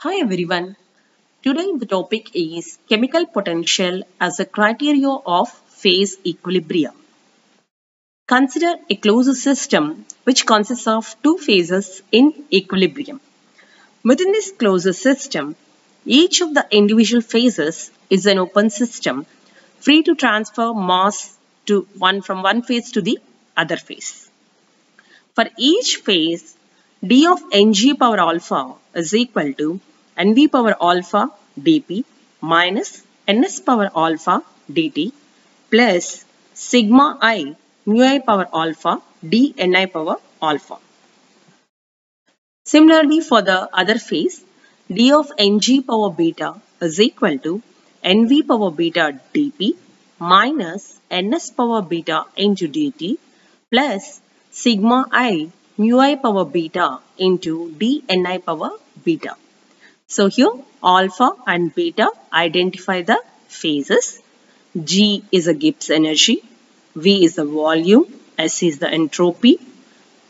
Hi everyone, today the topic is chemical potential as a criteria of phase equilibrium. Consider a closed system which consists of two phases in equilibrium. Within this closed system, each of the individual phases is an open system, free to transfer mass from one phase to the other phase. For each phase, d of Ng power alpha is equal to Nv power alpha dp minus Ns power alpha dt plus sigma I mu I power alpha dNi power alpha. Similarly, for the other phase, d of Ng power beta is equal to Nv power beta dp minus Ns power beta into dt plus sigma I mu I power beta into dNi power beta. So here alpha and beta identify the phases. G is a Gibbs energy, V is the volume, S is the entropy.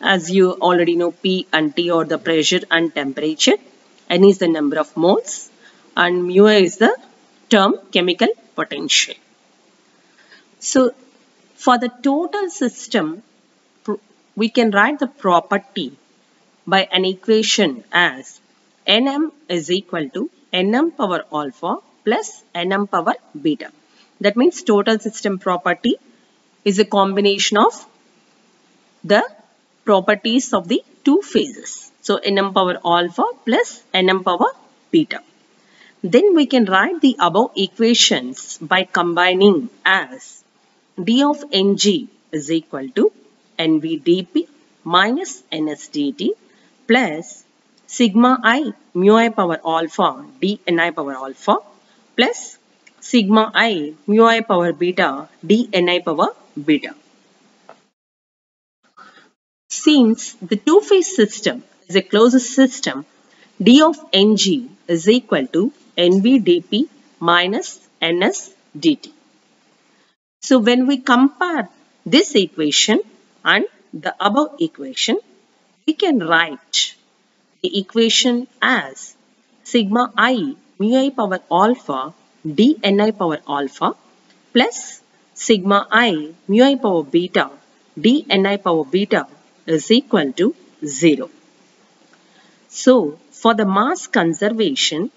As you already know, P and T are the pressure and temperature. N is the number of moles and mu I is the term chemical potential. So for the total system, we can write the property by an equation as Nm is equal to Nm power alpha plus Nm power beta. That means total system property is a combination of the properties of the two phases. So Nm power alpha plus Nm power beta. Then we can write the above equations by combining as d of Ng is equal to Nv dp minus Ns dt plus sigma I mu I power alpha dNi power alpha plus sigma I mu I power beta dNi power beta. Since the two-phase system is the closest system, d of Ng is equal to Nv dp minus Ns dt. So when we compare this equation and the above equation, we can write the equation as sigma I mu I power alpha dNi power alpha plus sigma I mu I power beta dNi power beta is equal to 0. So for the mass conservation,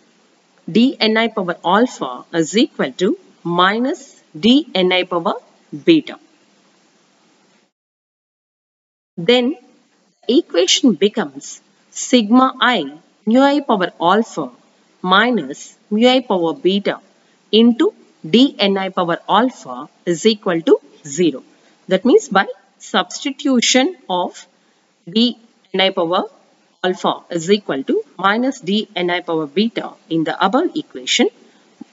dNi power alpha is equal to minus dNi power beta. Then the equation becomes sigma I mu I power alpha minus mu I power beta into dNi power alpha is equal to 0. That means by substitution of dNi power alpha is equal to minus dNi power beta in the above equation,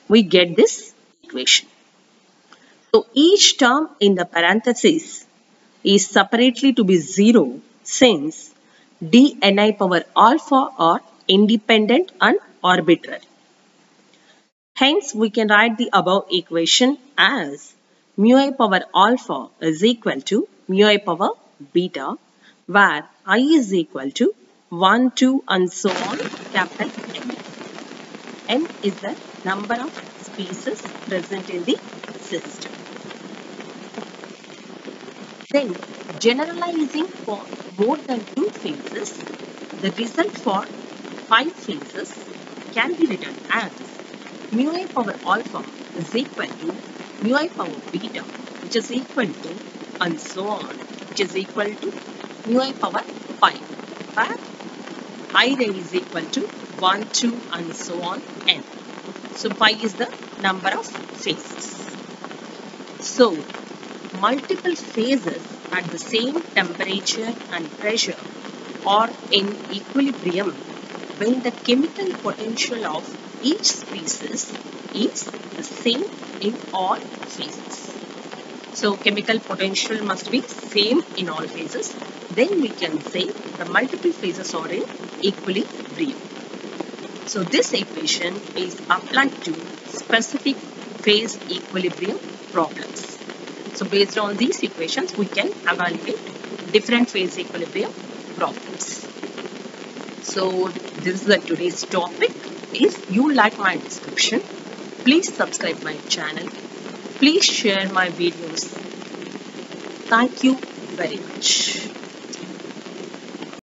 we get this equation. So each term in the parentheses is separately to be 0, since dNi power alpha are independent and arbitrary. Hence, we can write the above equation as mu I power alpha is equal to mu I power beta, where I is equal to 1, 2 and so on, capital N. N is the number of species present in the system. Then, generalizing for more than two phases, the result for 5 phases can be written as mu I power alpha is equal to mu I power beta, which is equal to and so on, which is equal to mu I power pi, where I is equal to 1, 2 and so on n. So pi is the number of phases. So multiple phases at the same temperature and pressure are in equilibrium when the chemical potential of each species is the same in all phases. So chemical potential must be same in all phases. Then we can say the multiple phases are in equilibrium. So this equation is applied to specific phase equilibrium problems. So based on these equations, we can evaluate different phase equilibrium problems. So this is today's topic. If you like my description, please subscribe my channel. Please share my videos. Thank you very much.